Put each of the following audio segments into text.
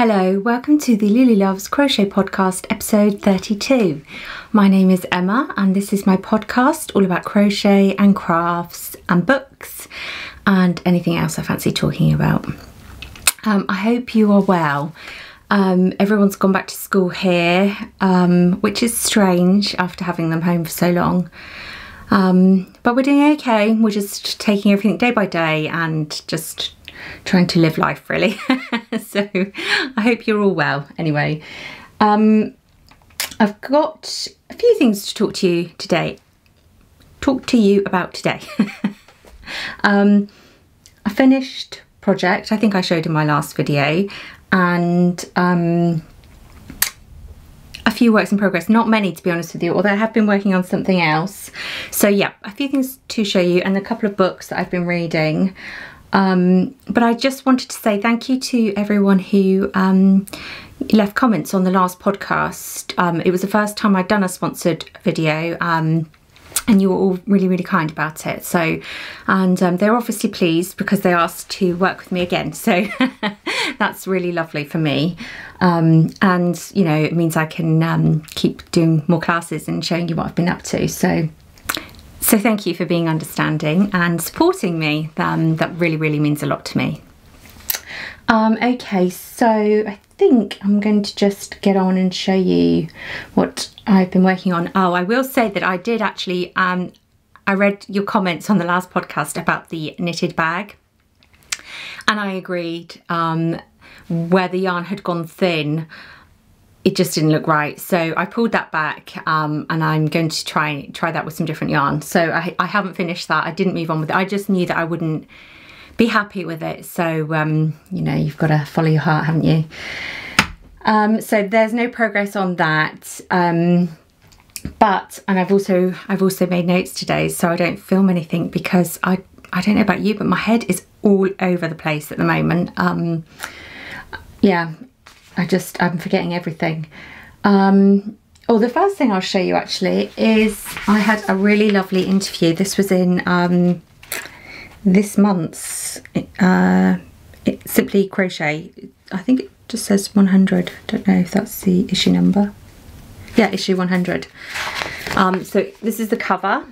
Hello, welcome to the Lulu Loves Crochet Podcast, episode 32. My name is Emma and this is my podcast all about crochet and crafts and books and anything else I fancy talking about. I hope you are well. Everyone's gone back to school here, which is strange after having them home for so long. But we're doing okay. We're just taking everything day by day and just trying to live life, really. So I hope you're all well. Anyway, I've got a few things to talk to you about today. I finished project I think I showed in my last video, and a few works in progress, not many to be honest with you, although I have been working on something else. So yeah, a few things to show you and a couple of books that I've been reading. But I just wanted to say thank you to everyone who left comments on the last podcast. It was the first time I'd done a sponsored video, and you were all really, really kind about it. So, and they're obviously pleased because they asked to work with me again. So that's really lovely for me. And, you know, it means I can keep doing more classes and showing you what I've been up to. So thank you for being understanding and supporting me. That really, really means a lot to me. Okay, so I think I'm going to just get on and show you what I've been working on. Oh, I will say that I did actually, I read your comments on the last podcast about the knitted bag, and I agreed. Where the yarn had gone thin, it just didn't look right, so I pulled that back, and I'm going to try that with some different yarn. So I haven't finished that. I didn't move on with it. I just knew that I wouldn't be happy with it. So you know, you've got to follow your heart, haven't you? So there's no progress on that. But and I've also made notes today, so I don't film anything because I don't know about you, but my head is all over the place at the moment. Yeah. I'm forgetting everything. Oh, the first thing I'll show you actually is I had a really lovely interview. This was in this month's Simply Crochet. I think it just says 100. I don't know if that's the issue number. Yeah, issue 100. So this is the cover.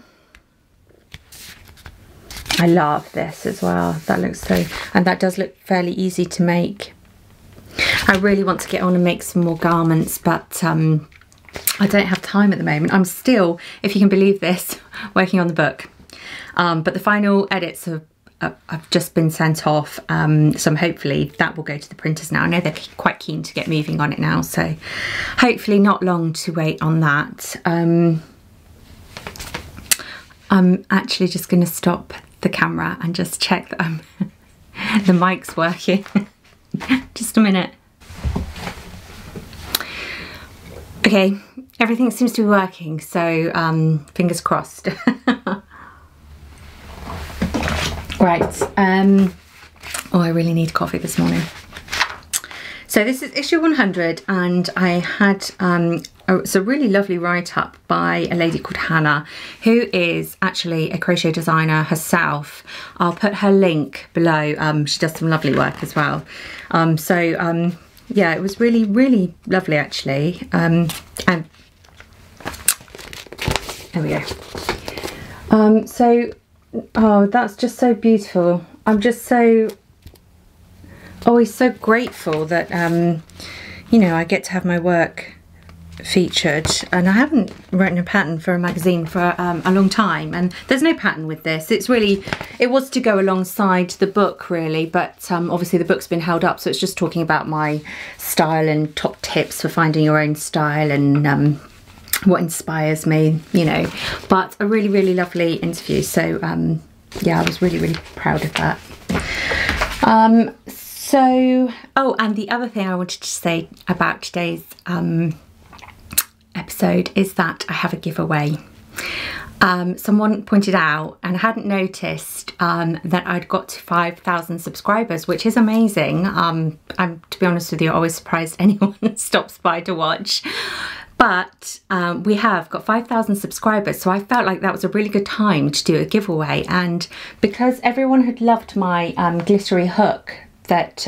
I love this as well. That looks so, and that does look fairly easy to make. I really want to get on and make some more garments, but I don't have time at the moment. I'm still, if you can believe this, working on the book. But the final edits have just been sent off, so hopefully that will go to the printers now. I know they're quite keen to get moving on it now, so hopefully not long to wait on that. I'm actually just going to stop the camera and just check that the mic's working. Just a minute. Okay, everything seems to be working, so fingers crossed. Right, oh, I really need coffee this morning. So this is issue 100, and I had it's a really lovely write-up by a lady called Hannah, who is actually a crochet designer herself. I'll put her link below. She does some lovely work as well. Yeah, it was really, really lovely actually. And there we go. Oh, that's just so beautiful. I'm just so always so grateful that, you know, I get to have my work featured, and I haven't written a pattern for a magazine for a long time, and there's no pattern with this. It's really, it was to go alongside the book really, but obviously the book's been held up, so it's just talking about my style and top tips for finding your own style and what inspires me, you know. But a really, really lovely interview, so yeah, I was really, really proud of that. So, oh, and the other thing I wanted to say about today's episode is that I have a giveaway. Someone pointed out, and I hadn't noticed, that I'd got to 5,000 subscribers, which is amazing. I'm, to be honest with you, always surprised anyone stops by to watch. But we have got 5,000 subscribers, so I felt like that was a really good time to do a giveaway. And because everyone had loved my glittery hook that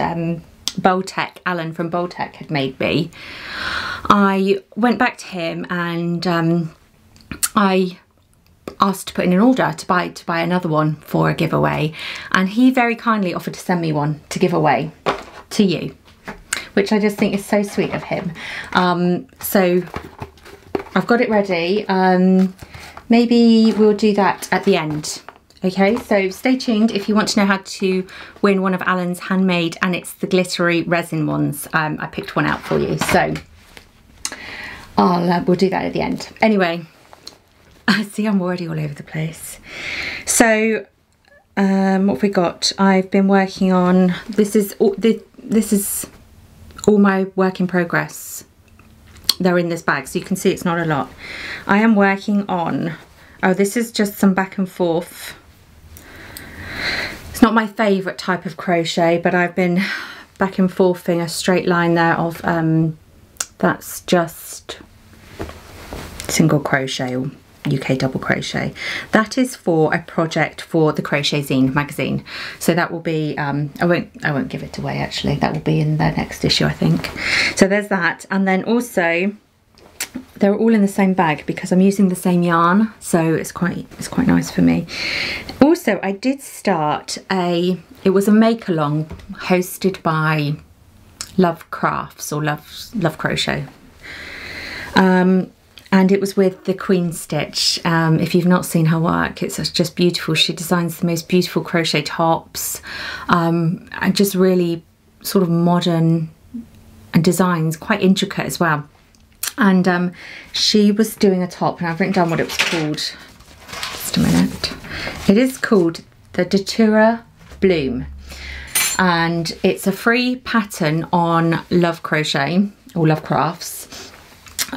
Boltech, Alan from Boltech had made me. I went back to him and I asked to put in an order to buy another one for a giveaway, and he very kindly offered to send me one to give away to you, which I just think is so sweet of him. So I've got it ready. Maybe we'll do that at the end. Okay, so stay tuned if you want to know how to win one of Alan's handmade, and it's the glittery resin ones. I picked one out for you, so we'll do that at the end. Anyway, I see I'm already all over the place. So what have we got? I've been working on, this is all my work in progress. They're in this bag, so you can see it's not a lot. I am working on, oh, this is just some back and forth. It's not my favourite type of crochet, but I've been back and forthing a straight line there of that's just single crochet or UK double crochet. That is for a project for the Crochet Zine magazine, so that will be I won't give it away actually. That will be in their next issue, I think. So there's that, and then also they're all in the same bag because I'm using the same yarn, so it's quite nice for me. Also, I did start it was a make along hosted by Love Crafts or Love Crochet, and it was with the Queen Stitch. If you've not seen her work, it's just beautiful. She designs the most beautiful crochet tops, and just really sort of modern and designs, quite intricate as well. And she was doing a top, and I've written down what it was called. Just a minute. It is called the Datura Bloom, and it's a free pattern on Love Crochet or Love Crafts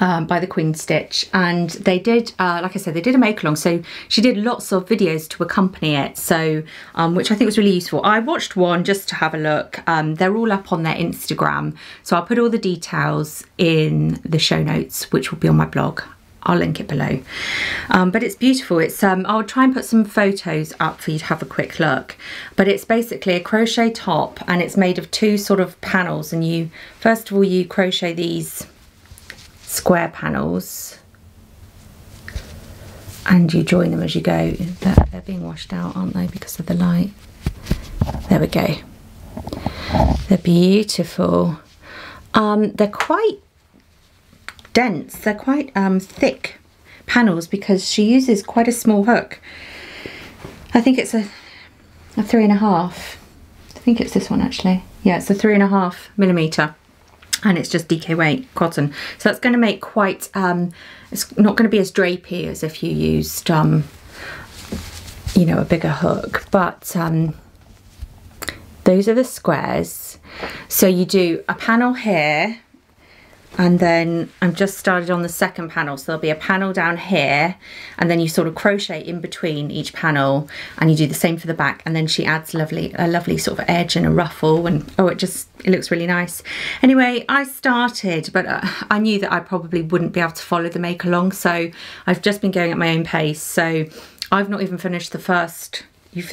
by the Queen Stitch. And they did, like I said, they did a make along, so she did lots of videos to accompany it, so which I think was really useful. I watched one just to have a look. They're all up on their Instagram, so I'll put all the details in the show notes, which will be on my blog. I'll link it below. But it's beautiful. It's I'll try and put some photos up for you to have a quick look. But it's basically a crochet top, and it's made of two sort of panels, and you, first of all, you crochet these square panels and you join them as you go. They're being washed out, aren't they, because of the light? There we go. They're beautiful. They're quite dense, they're quite thick panels because she uses quite a small hook. I think it's a 3.5. I think it's this one actually. Yeah, it's a 3.5 millimeter, and it's just DK weight cotton, so that's going to make quite it's not going to be as drapey as if you used you know, a bigger hook, but those are the squares. So you do a panel here, and then I'm just started on the second panel, so there'll be a panel down here, and then you sort of crochet in between each panel, and you do the same for the back, and then she adds a lovely sort of edge and a ruffle, and oh, it looks really nice. Anyway, I started, but I knew that I probably wouldn't be able to follow the make along, so I've just been going at my own pace. So I've not even finished the first.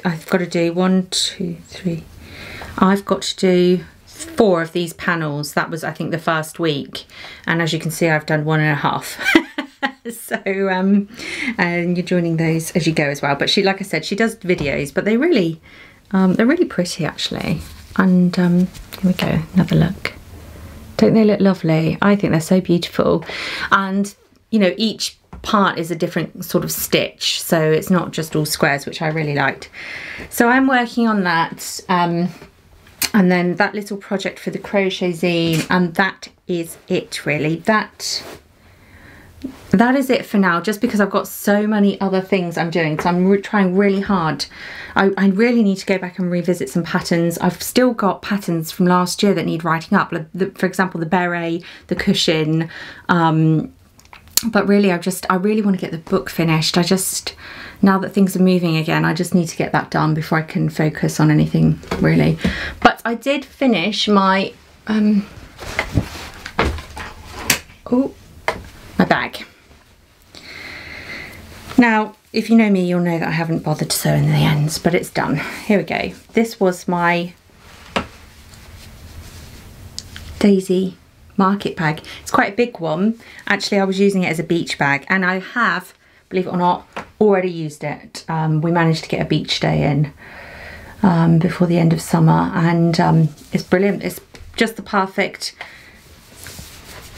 I've got to do 1, 2, 3. I've got to do 4 of these panels. That was, I think, the first week, and as you can see, I've done 1.5. So and you're joining those as you go as well. But she, like I said, she does videos, but they're really pretty actually. And here we go, another look. Don't they look lovely? I think they're so beautiful. And you know, each part is a different sort of stitch, so it's not just all squares, which I really liked. So I'm working on that. And then that little project for the Crochet Zine, and that is it really. That is it for now, just because I've got so many other things I'm doing, so I'm trying really hard. I really need to go back and revisit some patterns. I've still got patterns from last year that need writing up, like for example the beret, the cushion, but really I really want to get the book finished. Now that things are moving again, I just need to get that done before I can focus on anything really. But I did finish my my bag. Now if you know me, you'll know that I haven't bothered to sew in the ends, but it's done. Here we go. This was my daisy market bag. It's quite a big one. Actually, I was using it as a beach bag, and I have, believe it or not, already used it. We managed to get a beach day in before the end of summer, and it's brilliant. It's just the perfect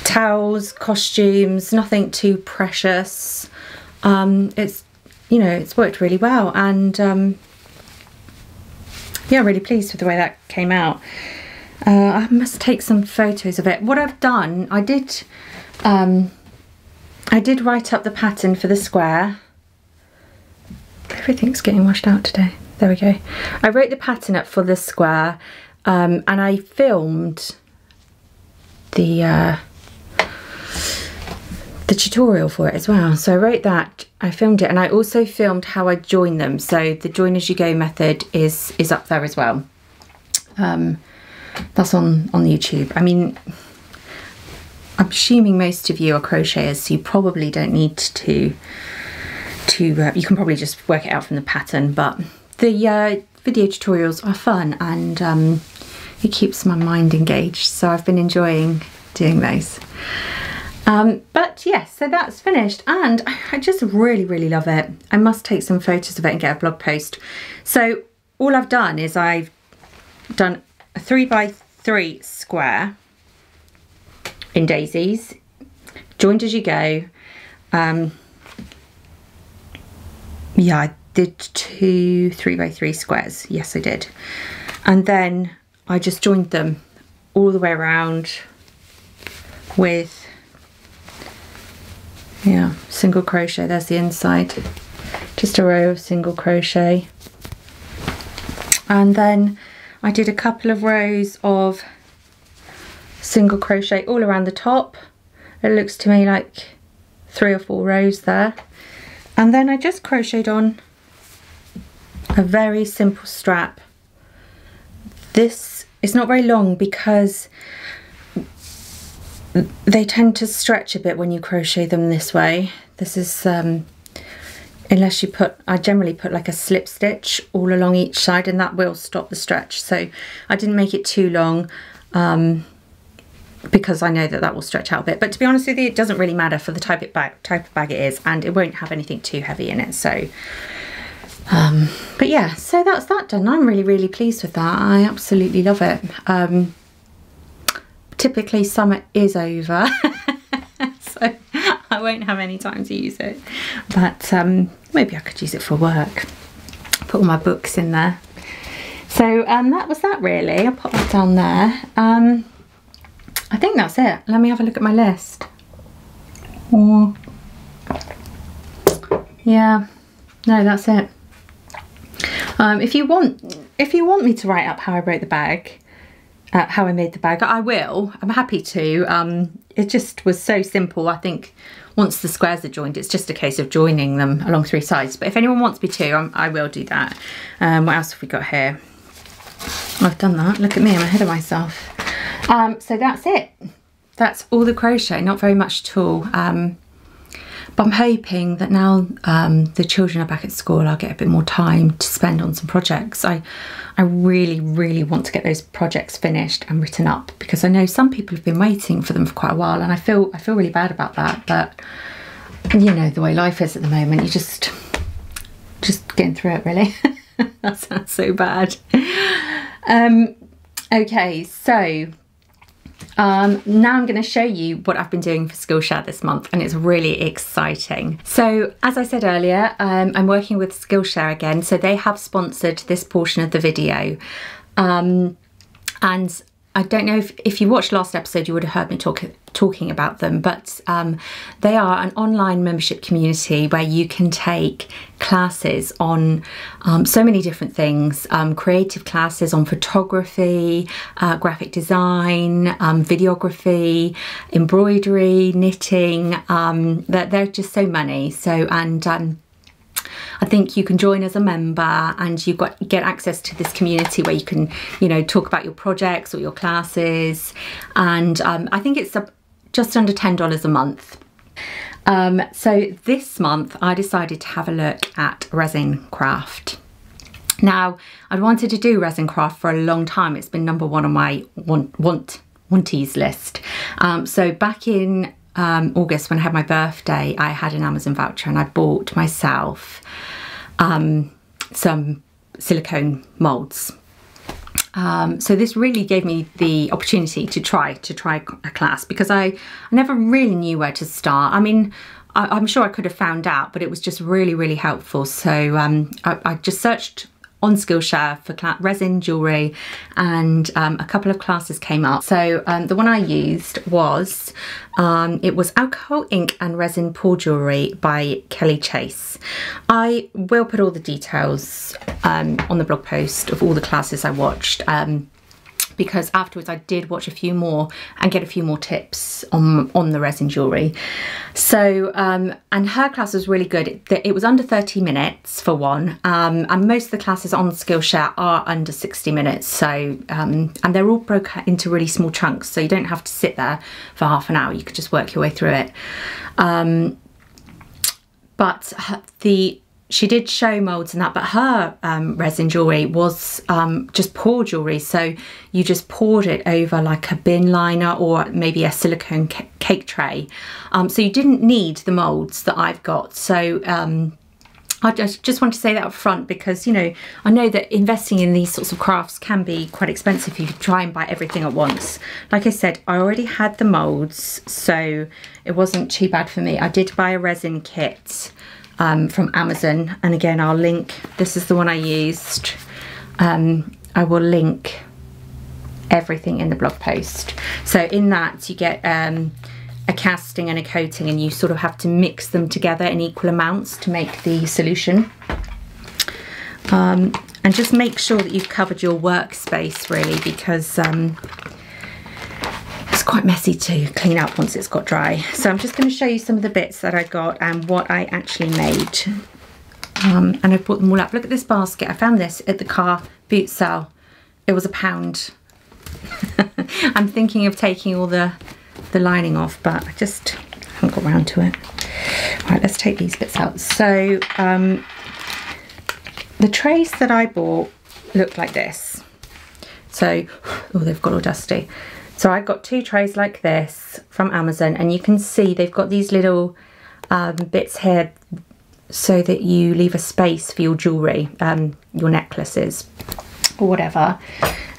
towels, costumes, nothing too precious. It's, you know, it's worked really well, and yeah, really pleased with the way that came out. I must take some photos of it. What I've done, I did write up the pattern for the square. Everything's getting washed out today. There we go. I wrote the pattern up for the square, and I filmed the tutorial for it as well. So I wrote that, I filmed it, and I also filmed how I join them. So the join as you go method is up there as well. That's on YouTube. I mean, I'm assuming most of you are crocheters, so you probably don't need to you can probably just work it out from the pattern, but the video tutorials are fun, and it keeps my mind engaged, so I've been enjoying doing those. But yes, so that's finished, and I just really, really love it. I must take some photos of it and get a blog post. So all I've done is I've done a 3x3 square in daisies, joined as you go. Yeah, I did two 3x3 squares. Yes, I did. And then I just joined them all the way around with, yeah, single crochet. There's the inside, just a row of single crochet. And then I did a couple of rows of single crochet all around the top. It looks to me like 3 or 4 rows there. And then I just crocheted on a very simple strap. This is not very long because they tend to stretch a bit when you crochet them this way. This is, unless you put, I generally put like a slip stitch all along each side, and that will stop the stretch. So I didn't make it too long because I know that that will stretch out a bit. But to be honest with you, it doesn't really matter for the type of bag it is, and it won't have anything too heavy in it. So, but yeah, so that's that done. I'm really, really pleased with that. I absolutely love it. Typically summer is over, so I won't have any time to use it, but maybe I could use it for work, put all my books in there. So that was that really. I'll pop that down there. I think that's it. Let me have a look at my list. Oh. Yeah, no, that's it. If you want me to write up how I wrote the bag, how I made the bag, I will. I'm happy to. It just was so simple. I think once the squares are joined, it's just a case of joining them along 3 sides. But if anyone wants me to, I will do that. What else have we got here? I've done that. Look at me, I'm ahead of myself. So that's it. That's all the crochet, not very much at all. But I'm hoping that now the children are back at school, I'll get a bit more time to spend on some projects. I really, really want to get those projects finished and written up, because I know some people have been waiting for them for quite a while, and I feel really bad about that. But you know the way life is at the moment, you're just getting through it really. That sounds so bad. Okay, so now I'm going to show you what I've been doing for Skillshare this month, and it's really exciting. So as I said earlier, I'm working with Skillshare again, so they have sponsored this portion of the video. And I don't know if you watched last episode, you would have heard me talking about them, but they are an online membership community where you can take classes on so many different things, creative classes on photography, graphic design, videography, embroidery, knitting, there are just so many. So, and I think you can join as a member, and you get access to this community where you can, you know, talk about your projects or your classes. And I think it's just under $10 a month. So this month I decided to have a look at resin craft. Now, I'd wanted to do resin craft for a long time. It's been number one on my want wanties list. So back in August, when I had my birthday, I had an Amazon voucher and I bought myself some silicone molds. So this really gave me the opportunity to try a class, because I never really knew where to start. I mean, I'm sure I could have found out, but it was just really, really helpful. So I just searched on Skillshare for resin jewellery, and a couple of classes came up. So the one I used was, it was Alcohol Ink and Resin Pour Jewellery by Kellie Chasse. I will put all the details on the blog post of all the classes I watched, because afterwards I did watch a few more and get a few more tips on the resin jewellery. So, and her class was really good. It was under 30 minutes for one, and most of the classes on Skillshare are under 60 minutes. So, and they're all broke into really small chunks, so you don't have to sit there for half an hour. You could just work your way through it. But she did show molds and that, but her resin jewellery was just pour jewellery. So you just poured it over like a bin liner or maybe a silicone cake tray. So you didn't need the molds that I've got. So I just want to say that up front, because, you know, I know that investing in these sorts of crafts can be quite expensive if you try and buy everything at once. Like I said, I already had the molds, so it wasn't too bad for me. I did buy a resin kit from Amazon, and again I'll link, this is the one I used, I will link everything in the blog post. So in that you get a casting and a coating, and you sort of have to mix them together in equal amounts to make the solution. And just make sure that you've covered your workspace really, because quite messy to clean up once it's got dry. So I'm just going to show you some of the bits that I got and what I actually made, and I brought them all up. Look at this basket. I found this at the car boot sale. It was £1. I'm thinking of taking all the lining off, but I just haven't got round to it. Right, let's take these bits out. So the trays that I bought looked like this. So, oh, they've got all dusty. So I've got two trays like this from Amazon, and you can see they've got these little bits here so that you leave a space for your jewellery, your necklaces or whatever.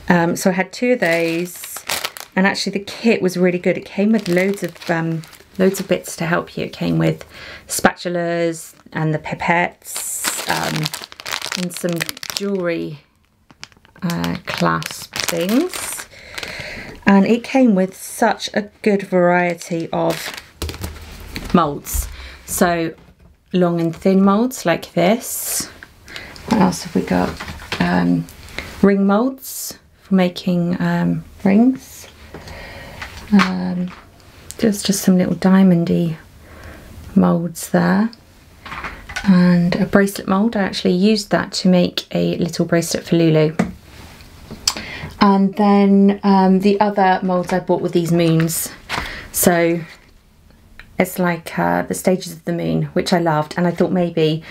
So I had two of those, and actually the kit was really good. It came with loads of bits to help you. It came with spatulas and the pipettes, and some jewellery clasp things. And it came with such a good variety of moulds. So long and thin moulds like this. What else have we got? Ring moulds for making rings. There's just some little diamondy moulds there. And a bracelet mould. I actually used that to make a little bracelet for Lulu. And then the other molds I bought were these moons. So it's like the stages of the moon, which I loved. And I thought maybe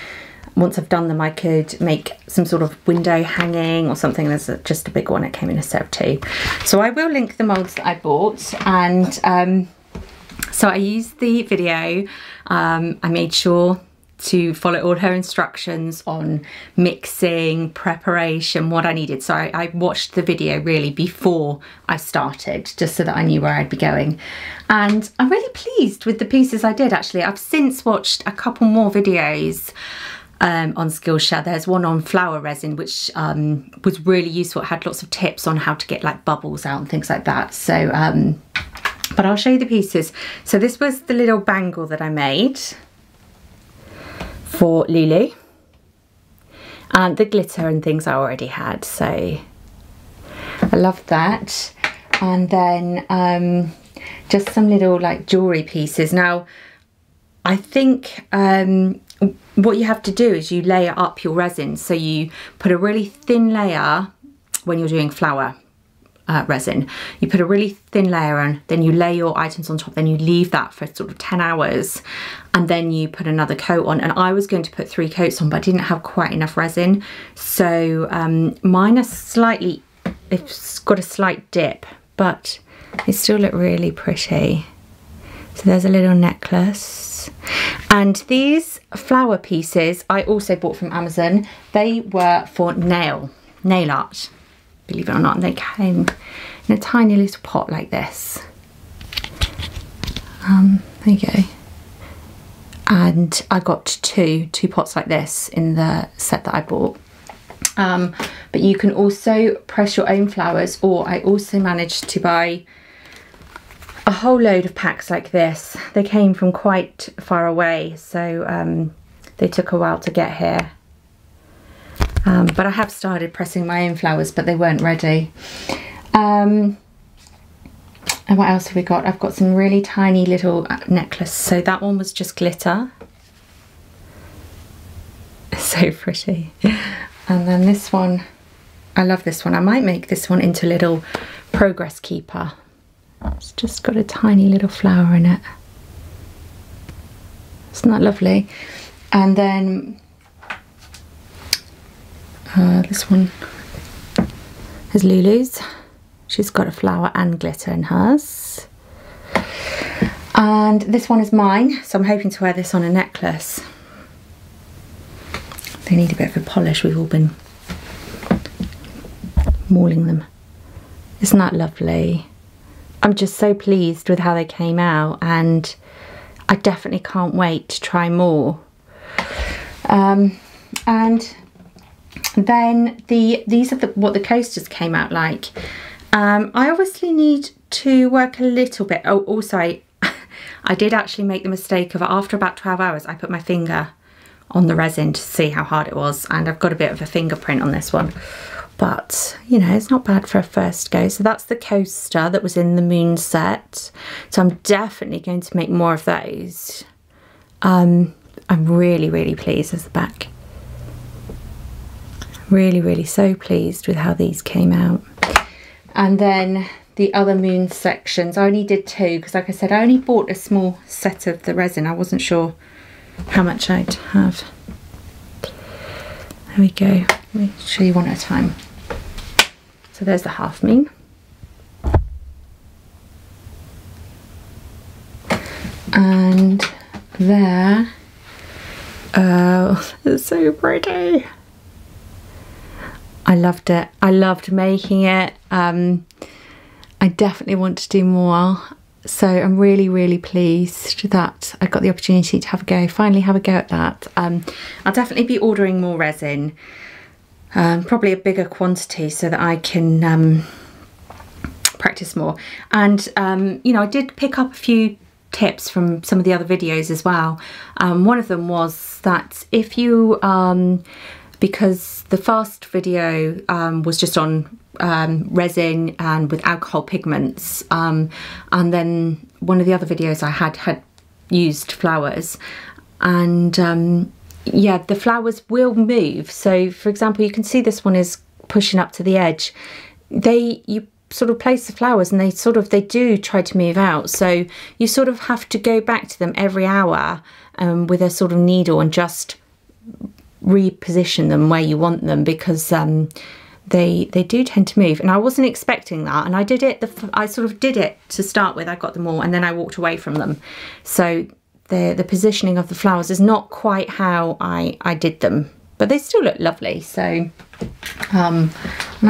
once I've done them, I could make some sort of window hanging or something. There's just a big one. It came in a set of two. So I will link the molds that I bought. And so I used the video. I made sure to follow all her instructions on mixing, preparation, what I needed. So I watched the video really before I started, just so that I knew where I'd be going. And I'm really pleased with the pieces I did actually. I've since watched a couple more videos on Skillshare. There's one on flower resin, which was really useful. It had lots of tips on how to get like bubbles out and things like that. So, but I'll show you the pieces. So this was the little bangle that I made for Lulu, and the glitter and things I already had, so I love that. And then just some little like jewellery pieces. Now I think what you have to do is you layer up your resin, so you put a really thin layer when you're doing flower resin. You put a really thin layer on, then you lay your items on top, then you leave that for sort of 10 hours, and then you put another coat on. And I was going to put 3 coats on, but I didn't have quite enough resin. So mine are slightly, it's got a slight dip, but They still look really pretty. So there's a little necklace. And these flower pieces I also bought from Amazon. They were for nail art, believe it or not. And they came in a tiny little pot like this. There you go. And I got two pots like this in the set that I bought. But you can also press your own flowers, or I also managed to buy a whole load of packs like this. They came from quite far away, so they took a while to get here. But I have started pressing my own flowers, but they weren't ready. And what else have we got? I've got some really tiny little necklace. So that one was just glitter. So pretty. And then this one, I love this one. I might make this one into a little progress keeper. It's just got a tiny little flower in it. Isn't that lovely? And then this one is Lulu's. She's got a flower and glitter in hers. And this one is mine, so I'm hoping to wear this on a necklace. They need a bit of a polish, we've all been mauling them. Isn't that lovely? I'm just so pleased with how they came out, and I definitely can't wait to try more. And then these are what the coasters came out like. I obviously need to work a little bit. Oh, also I did actually make the mistake of, after about 12 hours, I put my finger on the resin to see how hard it was, and I've got a bit of a fingerprint on this one, but you know, it's not bad for a first go. So that's the coaster that was in the moon set, so I'm definitely going to make more of those. I'm really pleased with the back, really so pleased with how these came out. And then the other moon sections, I only did two, because like I said, I only bought a small set of the resin. I wasn't sure how much I'd have. There we go, let me show you one at a time. So there's the half moon, and there, oh, it's so pretty. I loved it, I loved making it. I definitely want to do more. So I'm really pleased that I got the opportunity to have a go, finally have a go at that. I'll definitely be ordering more resin, probably a bigger quantity, so that I can practice more. And you know, I did pick up a few tips from some of the other videos as well. One of them was that if you, because the first video was just on resin and with alcohol pigments, and then one of the other videos I had used flowers, and yeah, the flowers will move. So for example, you can see this one is pushing up to the edge. You sort of place the flowers and they do try to move out, so you sort of have to go back to them every hour with a sort of needle and just reposition them where you want them, because they do tend to move. And I wasn't expecting that, and I did it, I sort of did it to start with. I got them all and then I walked away from them, so the positioning of the flowers is not quite how I did them, but they still look lovely. So and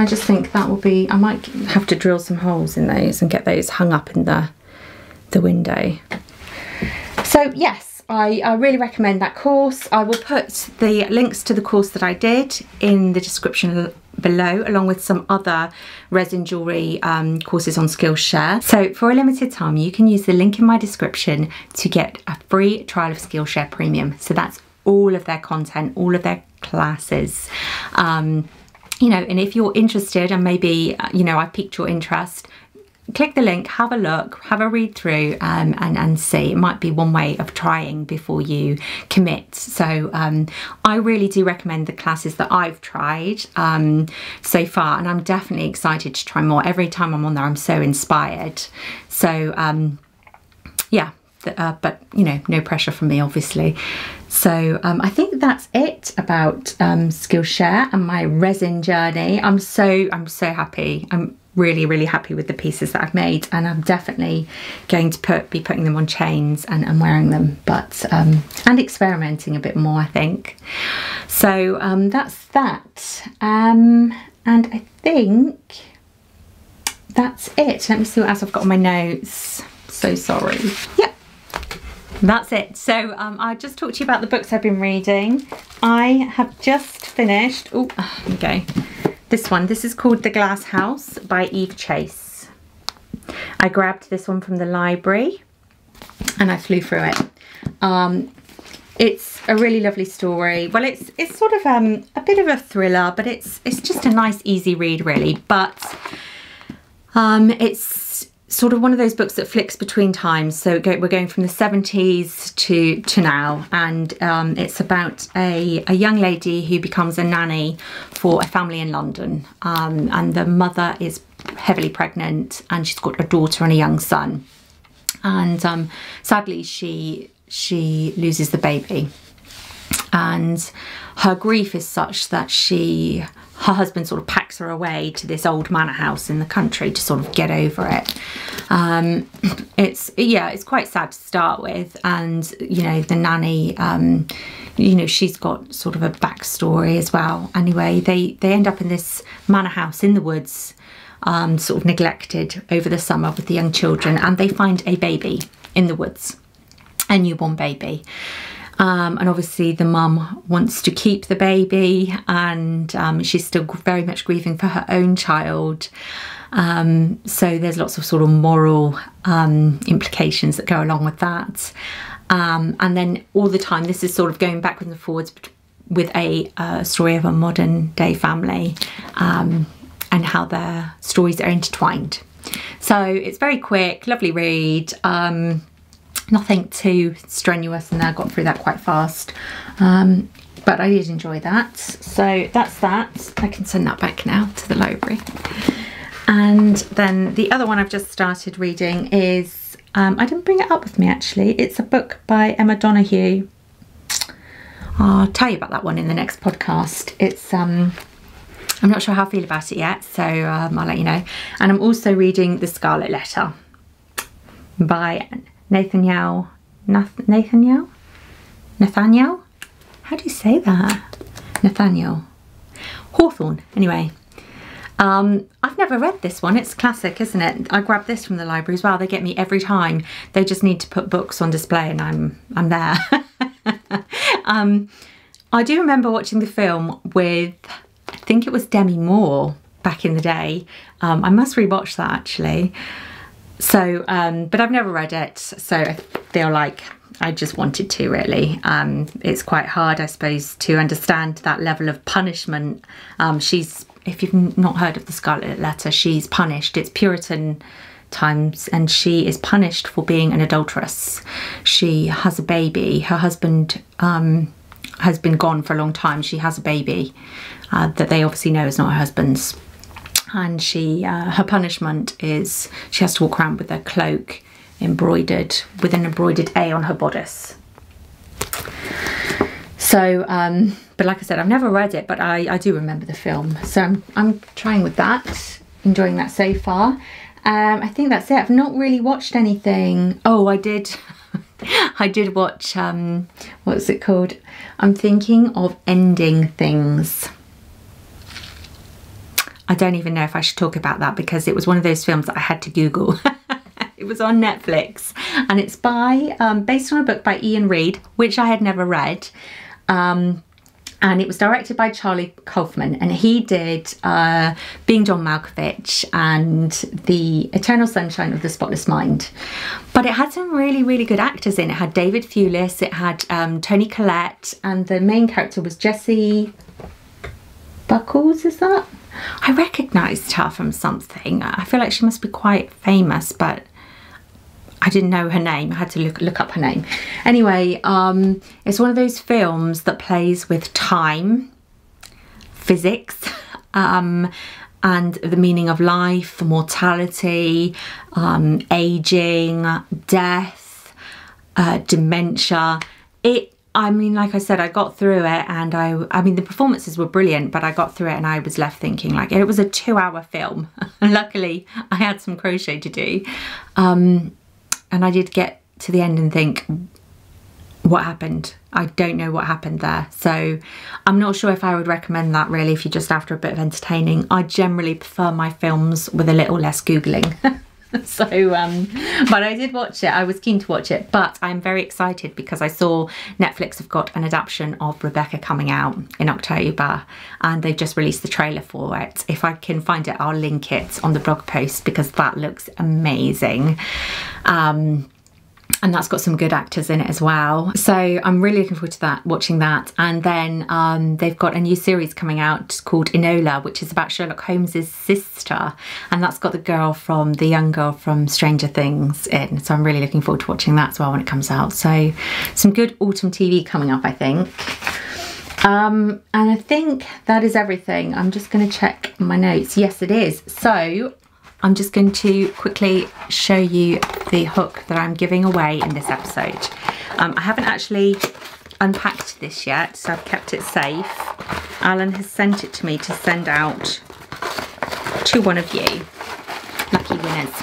I just think that will be, I might have to drill some holes in those and get those hung up in the window. So yes, I really recommend that course. I will put the links to the course that I did in the description below, along with some other resin jewellery courses on Skillshare. So for a limited time, you can use the link in my description to get a free trial of Skillshare Premium. So that's all of their content, all of their classes. You know, and if you're interested, and maybe, you know, I piqued your interest, click the link, have a look, have a read through, and see. It might be one way of trying before you commit. So I really do recommend the classes that I've tried so far, and I'm definitely excited to try more. Every time I'm on there, I'm so inspired. So yeah, but you know, no pressure from me, obviously. So I think that's it about Skillshare and my resin journey. I'm so happy. really, really happy with the pieces that I've made, and I'm definitely going to be putting them on chains and wearing them, but and experimenting a bit more, I think. So that's that, and I think that's it. Let me see what else I've got on my notes. So sorry. Yep, that's it. So I just talked to you about the books I've been reading. I have just finished. Oh, there we go. This one, this is called The Glass House by Eve Chase. I grabbed this one from the library and I flew through it. It's a really lovely story. Well, it's sort of a bit of a thriller, but it's just a nice, easy read, really. But it's sort of one of those books that flicks between times. So we're going from the 70s to now, and it's about a young lady who becomes a nanny for a family in London, and the mother is heavily pregnant and she's got a daughter and a young son, and sadly she loses the baby, and her grief is such that her husband sort of packs her away to this old manor house in the country to sort of get over it. It's quite sad to start with, and you know, the nanny, you know, she's got sort of a backstory as well. Anyway, they end up in this manor house in the woods, sort of neglected over the summer with the young children, and they find a baby in the woods, a newborn baby. And obviously the mum wants to keep the baby, and she's still very much grieving for her own child. So there's lots of sort of moral implications that go along with that. And then all the time, this is sort of going backwards and forwards with a story of a modern day family, and how their stories are intertwined. So it's very quick, lovely read. Nothing too strenuous, and I got through that quite fast, but I did enjoy that. So that's that. I can send that back now to the library. And then the other one I've just started reading is, I didn't bring it up with me actually, it's a book by Emma Donoghue. I'll tell you about that one in the next podcast. It's I'm not sure how I feel about it yet, so I'll let you know. And I'm also reading The Scarlet Letter by Nathaniel? How do you say that? Nathaniel Hawthorne, anyway. I've never read this one. It's classic, isn't it? I grab this from the library as well. They get me every time. They just need to put books on display, and I'm there. I do remember watching the film with, I think it was Demi Moore back in the day. I must rewatch that actually. So, but I've never read it, so I feel like I just wanted to, really. It's quite hard, I suppose, to understand that level of punishment. If you've not heard of The Scarlet Letter, she's punished. It's Puritan times, and she is punished for being an adulteress. She has a baby. Her husband has been gone for a long time. She has a baby that they obviously know is not her husband's. And her punishment is she has to walk around with a cloak with an embroidered A on her bodice. So, but like I said, I've never read it, but I do remember the film. So I'm trying with that, enjoying that so far. I think that's it. I've not really watched anything. Oh, I did. I did watch, what's it called? I'm Thinking of Ending Things. I don't even know if I should talk about that because it was one of those films that I had to Google. It was on Netflix, and it's based on a book by Ian Reid, which I had never read. And it was directed by Charlie Kaufman, and he did Being John Malkovich and The Eternal Sunshine of the Spotless Mind. But it had some really, really good actors in. It had David Fewless, it had Tony Collette, and the main character was Jesse Buckles, is that? I recognised her from something. I feel like she must be quite famous, but I didn't know her name. I had to look up her name. Anyway, it's one of those films that plays with time, physics, and the meaning of life, mortality, ageing, death, dementia. It I mean, like I said, I got through it, and I mean, the performances were brilliant, but I got through it and I was left thinking, like, it was a 2-hour film. Luckily, I had some crochet to do. And I did get to the end and think, what happened? I don't know what happened there. So I'm not sure if I would recommend that, really, if you're just after a bit of entertaining. I generally prefer my films with a little less Googling. So, but I did watch it. I was keen to watch it, but I'm very excited because I saw Netflix have got an adaptation of Rebecca coming out in October, and they've just released the trailer for it. If I can find it, I'll link it on the blog post because that looks amazing. And that's got some good actors in it as well. So I'm really looking forward to that, watching that. And then they've got a new series coming out called Enola, which is about Sherlock Holmes's sister. And that's got the young girl from Stranger Things in. So I'm really looking forward to watching that as well when it comes out. So some good autumn TV coming up, I think. And I think that is everything. I'm just going to check my notes. Yes, it is. So I'm just going to quickly show you the hook that I'm giving away in this episode. I haven't actually unpacked this yet, so I've kept it safe. Alan has sent it to me to send out to one of you, lucky winners.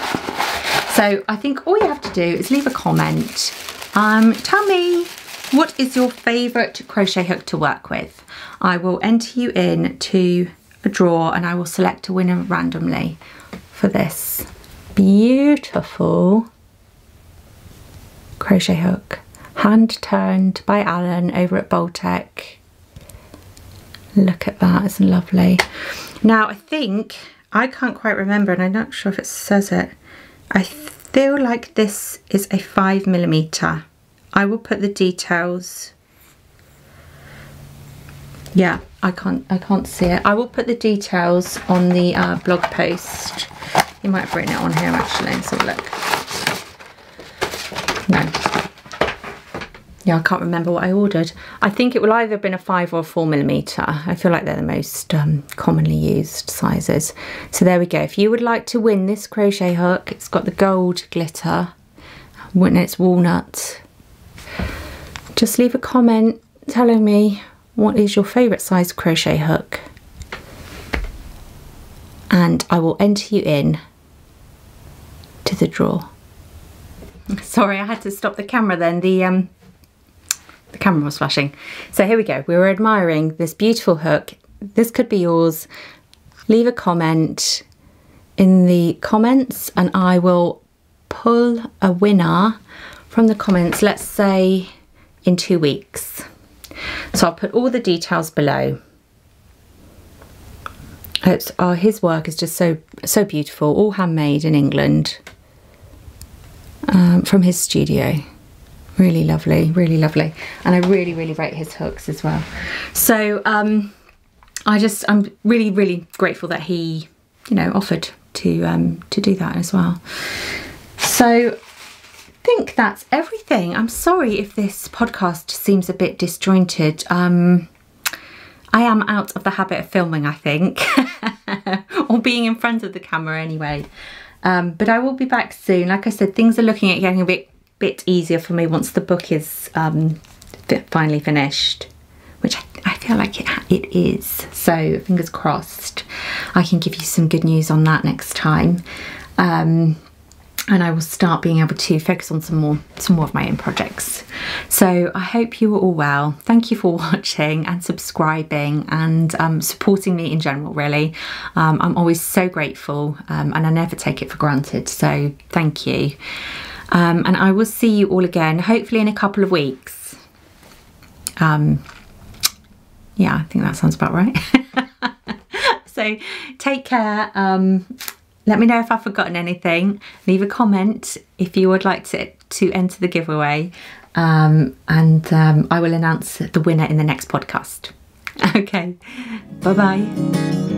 So I think all you have to do is leave a comment. Tell me, what is your favourite crochet hook to work with? I will enter you in to a draw and I will select a winner randomly for this beautiful crochet hook, hand turned by Alan over at Boltech. Look at that, it's lovely. Now I think, I can't quite remember and I'm not sure if it says it, I feel like this is a 5mm. I will put the details, yeah, I can't see it. I will put the details on the blog post. You might have written it on here actually. Let's have a look. No. Yeah, I can't remember what I ordered. I think it will either have been a 5 or 4mm. I feel like they're the most commonly used sizes. So there we go. If you would like to win this crochet hook, it's got the gold glitter, and it's walnut. Just leave a comment telling me what is your favourite size crochet hook, and I will enter you in to the draw. Sorry, I had to stop the camera then, the camera was flashing. So here we go, we were admiring this beautiful hook. This could be yours. Leave a comment in the comments and I will pull a winner from the comments, let's say in 2 weeks. So I'll put all the details below. It's, oh, his work is just so beautiful, all handmade in England, from his studio. Really lovely, really lovely. And I really, really rate his hooks as well. So I'm really, really grateful that he, you know, offered to do that as well. So I think that's everything. I'm sorry if this podcast seems a bit disjointed. I am out of the habit of filming, I think, or being in front of the camera anyway. But I will be back soon. Like I said, things are looking at getting a bit easier for me once the book is finally finished, which I feel like it is. So fingers crossed, I can give you some good news on that next time. And I will start being able to focus on some more of my own projects. So I hope you are all well. Thank you for watching and subscribing and supporting me in general, really. I'm always so grateful and I never take it for granted. So thank you. And I will see you all again, hopefully in a couple of weeks. Yeah, I think that sounds about right. So take care. Let me know if I've forgotten anything. Leave a comment if you would like to enter the giveaway. And I will announce the winner in the next podcast. Okay, bye-bye.